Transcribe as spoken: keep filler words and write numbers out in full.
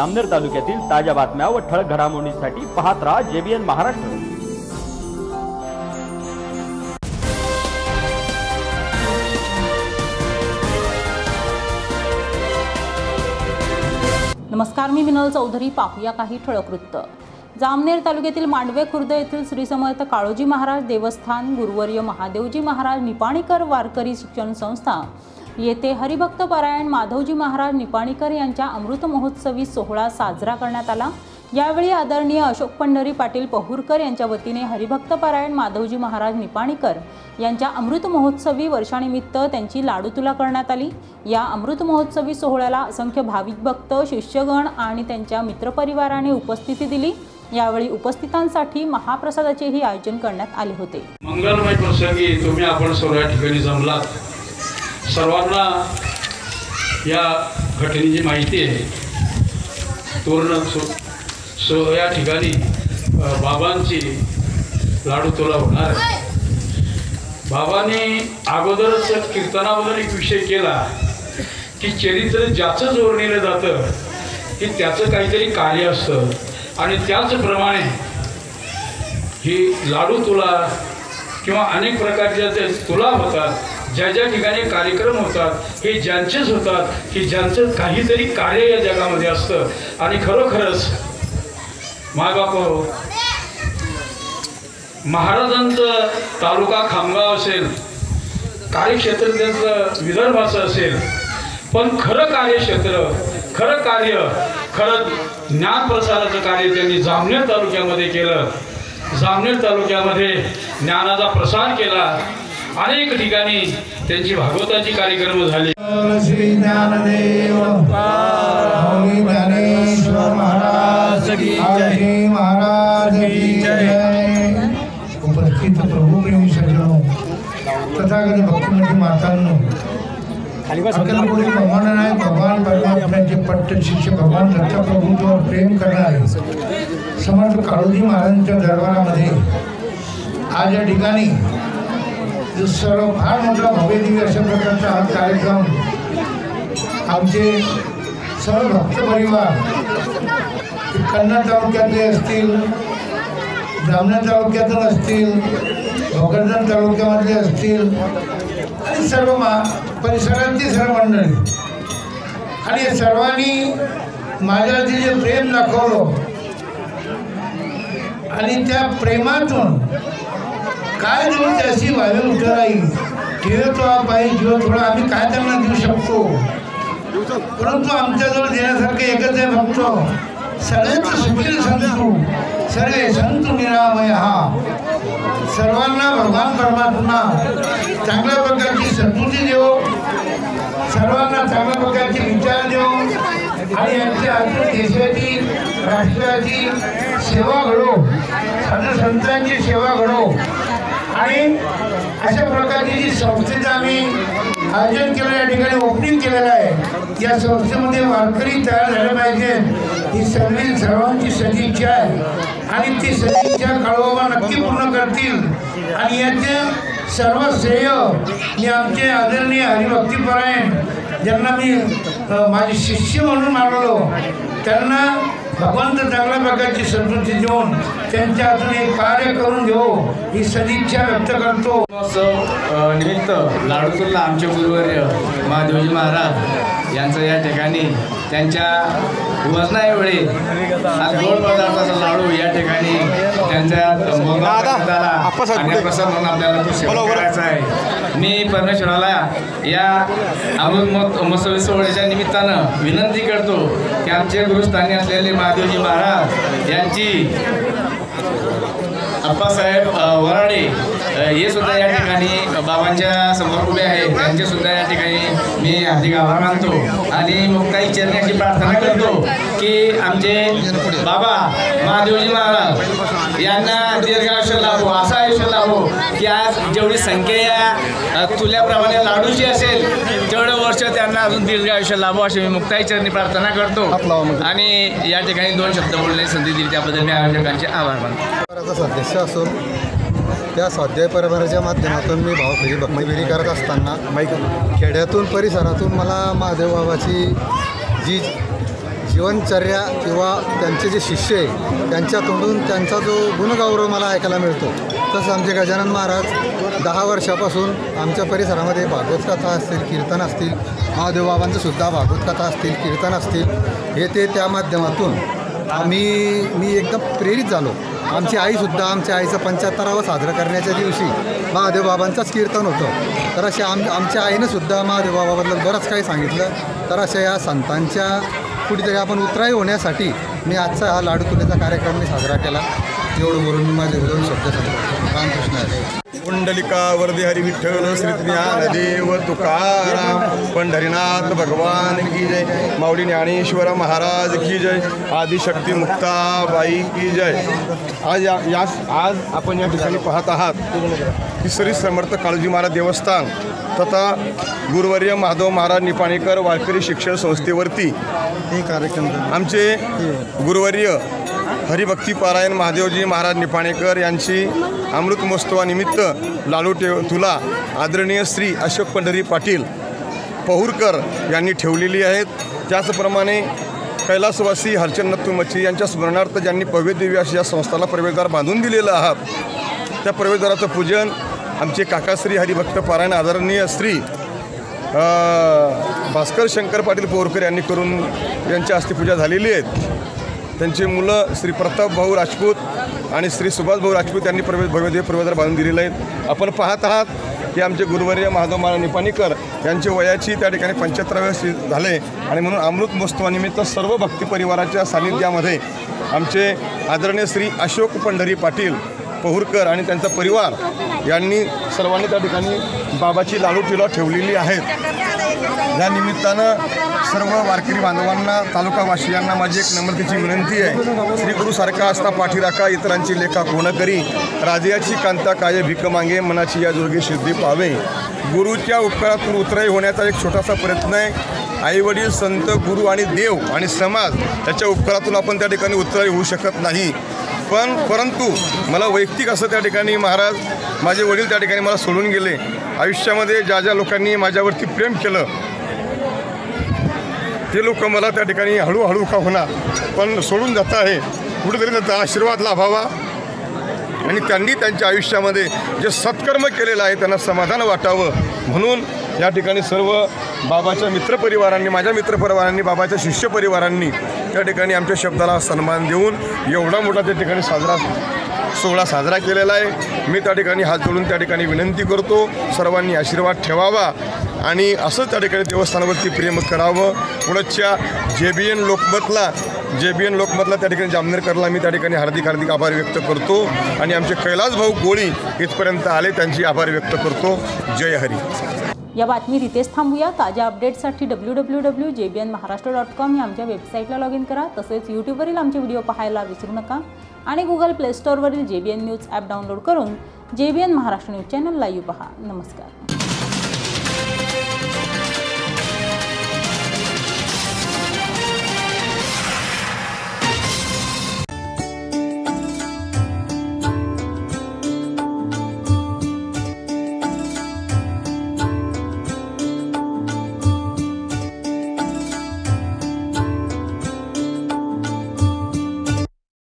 अमनेर तालुक्यातील ताज्या बातम्या व ठळक घडामोडींसाठी पाहत रहा जेबीएन महाराष्ट्र। नमस्कार, मी मिनल चौधरी। पाहूया काही ठळक वृत्त। जामनेर तालुक्यातील मांडवे खुर्द येथील श्रीसमर्थ काळोजी महाराज देवस्थान, गुरुवर्य महादेवजी महाराज निपाणेकर वारकरी शिक्षण संस्था येथे हरिभक्त पारायण माधवजी महाराज निपाणेकर यांच्या अमृत महोत्सवी सोहळा साजरा करण्यात आला। यावेळी आदरणीय अशोक पंढरी पाटील पहूरकर यांच्या वतीने हरिभक्त पारायण माधवजी महाराज निपाणेकर यांच्या अमृत महोत्सवी वर्षानिमित्त त्यांची लाडूतुला करण्यात आली। या अमृत महोत्सवी सोहळ्याला असंख्य भाविक भक्त, शिष्यगण आणि त्यांच्या मित्रपरिवाराने उपस्थिती दिली। यावेळी उपस्थितांसाठी महाप्रसादाचेही आयोजन करण्यात आले होते। मंगलमय प्रसंगी तुम्ही आपण सर्व या ठिकाणी जमलात, सर्वांना या घटनेची माहिती आहे। सो या ठिकाणी बाबांची लाडू तोला होणार आहे। बाबांनी अगोदरच कीर्तनाबद्दल एक विषय केला की चरित्र ज्याचं जोडलेलं जातं की त्याचं काहीतरी कार्य असतं, आणि त्याचप्रमाणे ही लाडू तोला किंवा अनेक प्रकारच्या ते तुला होतात, ज्या ज्या ठिकाणी कार्यक्रम होतात हे ज्यांचेच होतात की ज्यांचं काहीतरी कार्य या जगामध्ये असतं। आणि खरोखरच मायबाप महाराजांचं तालुका खामगाव असेल, कार्यक्षेत्र त्यांचं विदर्भाचं असेल, पण खरं कार्यक्षेत्र, खरं कार्य, खरं ज्ञानप्रसाराचं कार्य त्यांनी जामनेर तालुक्यामध्ये केलं। जामनेर तालुक्यामध्ये ज्ञानाचा प्रसार केला। अनेक ठिकाणी त्यांची भागवताची कार्यक्रम झाले। उपस्थित प्रभू मिळून सगळं तथागत भक्तमंत्री मातांनो, कोणी भगवान नाही, भगवान परमात्म्याचे पट्ट शिष्य भगवान दत्त प्रभूंवर प्रेम करणारे समर्थ काळोजी महाराजांच्या दरबारामध्ये आज या ठिकाणी सर्व फार मोठा भव्यदिव्य अशा प्रकारचा हा कार्यक्रम आमचे सर्व भक्त परिवार कन्नड तालुक्यातले असतील, जामनेर तालुक्यातून असतील, भोकरदन तालुक्यामधले असतील आणि सर्व मा परिसरातली सर्व मंडळी आणि सर्वांनी माझ्यावरती जे प्रेम दाखवलं आणि त्या प्रेमातून काय देऊन त्याची व्हावी उठराई ठेव थोडा पाहिजे जीव थोडा आम्ही काय त्यांना देऊ शकतो, परंतु आमच्याजवळ देण्यासारखं एकच आहे भक्त सर्वेच सुखी संतू सर्वे संत निरामय। हा सर्वांना भगवान परमात्मा चांगल्या प्रकारची संस्कृती देव, सर्वांना चांगल्या प्रकारचे विचार देव आणि यांच्या देशाची राष्ट्राची सेवा घडो, साधू संतांची सेवा घडो। आणि अशा प्रकारची जी संस्थेचं आम्ही आयोजन केलं, या ठिकाणी ओपनिंग केलेलं आहे। या संस्थेमध्ये वारकरी तयार झाले पाहिजेत ही सगळी सर्वांची सदिच्छा आहे आणि ती सदिच्छा काळोबा नक्की पूर्ण करतील। आणि याचे सर्व श्रेय मी आमचे आदरणीय हरिभक्तीपरायण ज्यांना मी माझे शिष्य म्हणून मानलो त्यांना भगवंत चांगल्या प्रकारची संस्कृती देऊन त्यांच्या हातून एक कार्य करून घेऊ ही सदिच्छा व्यक्त करतो। निमित्त लाडूतोला आमचे गुरुवर्य महादेवजी महाराज यांचं या ठिकाणी त्यांच्या वजनावेळी गोड पदार्थाचा लाडू या ठिकाणी त्यांच्या प्रसाद म्हणून आपल्याला तो सेवा करायचा आहे। मी परमेश्वराला या अमृत महोत्सवी सोहळ्याच्या निमित्तानं विनंती करतो की आमचे गुरुस्थानी असलेले महादेवजी महाराज यांची अप्पासाहेब वराडे हे सुद्धा या ठिकाणी बाबांच्या समोर उभे आहेत, त्यांचेसुद्धा या ठिकाणी मी हार्दिक आभार मानतो आणि मुक्ताई चरणी अशी प्रार्थना करतो की आमचे बाबा महादेवजी महाराज यांना दीर्घ आयुष्य लाभो, असं आयुष्य लाभो की आज जेवढी संख्या या तुल्याप्रमाणे लाडूची असेल तेवढं वर्ष त्यांना अजून दीर्घ आयुष्य लाभो अशी मी मुक्ताई चरणी प्रार्थना करतो। आणि या ठिकाणी दोन शब्द बोलण्याची संधी दिली त्याबद्दल मी आयोजकांचे आभार मानतो। स्वाध्याय असून त्या स्वाध्याय परंपरेच्या माध्यमातून मी भावफेरी भक्तीफेरी करत असताना खेड्यातून परिसरातून मला महादेव बाबाची जी जीवनचर्या किंवा त्यांचे जे शिष्य आहे त्यांच्या तोंडून त्यांचा जो गुणगौरव मला ऐकायला मिळतो. तसं आमचे गजानन महाराज दहा वर्षापासून आमच्या परिसरामध्ये भागवत कथा असतील, कीर्तन असतील, महादेवबाबांचं सुद्धा भागवत कथा असतील, कीर्तन असतील, हे ते त्या माध्यमातून आम्ही मी एकदम प्रेरित झालो. आमची आईसुद्धा आमच्या आईचं पंच्याहत्तरावं साजरं करण्याच्या दिवशी महादेवबाबांचंच कीर्तन होतं. तर असे आम आमच्या आईनंसुद्धा महादेवबाबाबद्दल बरंच काही सांगितलं. तर अशा या संतांच्या कुठेतरी आपण उतराई होण्यासाठी मी आजचा हा लाडू तुलेचा कार्यक्रम मी साजरा केला. एवढं बोलून माझे दोन शब्द सांगतो. रामकृष्ण पुंडलिका वरदे हरी विठ्ठल श्री ज्ञानदेव तुकाराम पंढरीनाथ भगवान की जय. माऊली ज्ञानेश्वर महाराज की जय. आदिशक्ती मुक्ताबाई की जय. आज या, या आज आपण या ठिकाणी पाहत आहात की श्री समर्थ काळोजी महाराज देवस्थान तथा गुरुवर्य माधव महाराज निपाणेकर वारकरी शिक्षण संस्थेवरती हे कार्यक्रम आमचे गुरुवर्य हरि भक्ती पारायण महादेवजी महाराज निपाणेकर यांची अमृत महोत्सवानिमित्त लाडू तुला आदरणीय श्री अशोक पंढरी पाटील पहूरकर यांनी ठेवलेली आहेत. त्याचप्रमाणे कैलासवासी हरचंद मच्छी यांच्या स्मरणार्थ ज्यांनी भव्यदिव्य अशा या संस्थाला प्रवेशद्वार बांधून दिलेलं आहात त्या प्रवेशद्वाराचं पूजन आमचे काकाश्री हरिभक्त पारायण आदरणीय श्री भास्कर शंकर पाटील पहूरकर यांनी करून यांच्या हस्ते पूजा झालेली आहेत. त्यांचे मुलं श्री प्रताप भाऊ राजपूत आणि श्री सुभाष भाऊ राजपूत यांनी प्रवेश भव्यदेव प्रवेशद्वार बांधून दिलेले आहेत. आपण पाहत आहात की आमचे गुरुवर्य महादेव महाराज निपाणेकर यांची वयाची त्या ठिकाणी पंच्याहत्तराव्या झाले आणि म्हणून अमृत महोत्सवानिमित्त सर्व भक्ती परिवाराच्या सानिध्यामध्ये आमचे आदरणीय श्री अशोक पंढरी पाटील पहूरकर आणि त्यांचा परिवार यांनी सर्वांनी त्या ठिकाणी बाबाची लाडू तुला ठेवलेली आहेत. या निमित्तानं सर्व वारकरी बांधवांना तालुकावासियांना माझी एक नम्रतेची विनंती आहे. श्री गुरुसारखा असता पाठी राखा, इतरांची लेखा कोण करी, राजाची कांता काय भिक मागे, मनाची या दुर्गे सिद्धी पावे. गुरुच्या उपकारातून उतराई होण्याचा एक छोटासा प्रयत्न आहे. आईवडील, संत, गुरु आणि देव आणि समाज याच्या उपकारातून आपण त्या ठिकाणी उतराई होऊ शकत नाही. पण परंतु मला वैयक्तिक असं त्या ठिकाणी महाराज माझे वडील त्या ठिकाणी मला सोडून गेले. आयुष्यामध्ये ज्या ज्या लोकांनी माझ्यावरती प्रेम केलं ते लोक मला त्या ठिकाणी हळूहळू का होणार पण सोडून जात आहे. कुठेतरी त्यांचा आशीर्वाद लाभावा आणि त्यांनी त्यांच्या आयुष्यामध्ये जे सत्कर्म केलेलं आहे त्यांना समाधान वाटावं म्हणून या ठिकाणी सर्व बाबाच्या मित्रपरिवारांनी, माझ्या मित्रपरिवारांनी, बाबाच्या शिष्यपरिवारांनी त्या ठिकाणी आमच्या शब्दाला सन्मान देऊन एवढा मोठा त्या ठिकाणी साजरा सोहळा साजरा केलेला आहे. मी त्या ठिकाणी हात जोडून त्या ठिकाणी विनंती करतो सर्वांनी आशीर्वाद ठेवावा आणि असं त्या ठिकाणी देवस्थानावरती प्रेम करावं. पुढच्या जे बी एन लोकमतला जे बी एन लोकमतला त्या ठिकाणी जामनेरकरला मी त्या ठिकाणी हार्दिक हार्दिक आभार व्यक्त करतो आणि आमचे कैलास भाऊ गोळी इथपर्यंत आले त्यांची आभार व्यक्त करतो. जय हरी. या बातमी तिथेच थांबूया. ताज्या अपडेट्ससाठी W W W J B N Maharashtra dot com या आमच्या वेबसाईटला लॉग इन करा. तसेच यूट्यूबवरील आमचे व्हिडिओ पाहायला विसरू नका आणि गुगल प्ले स्टोअरवरील J B N news app download करून J B N Maharashtra news channel live पहा. नमस्कार.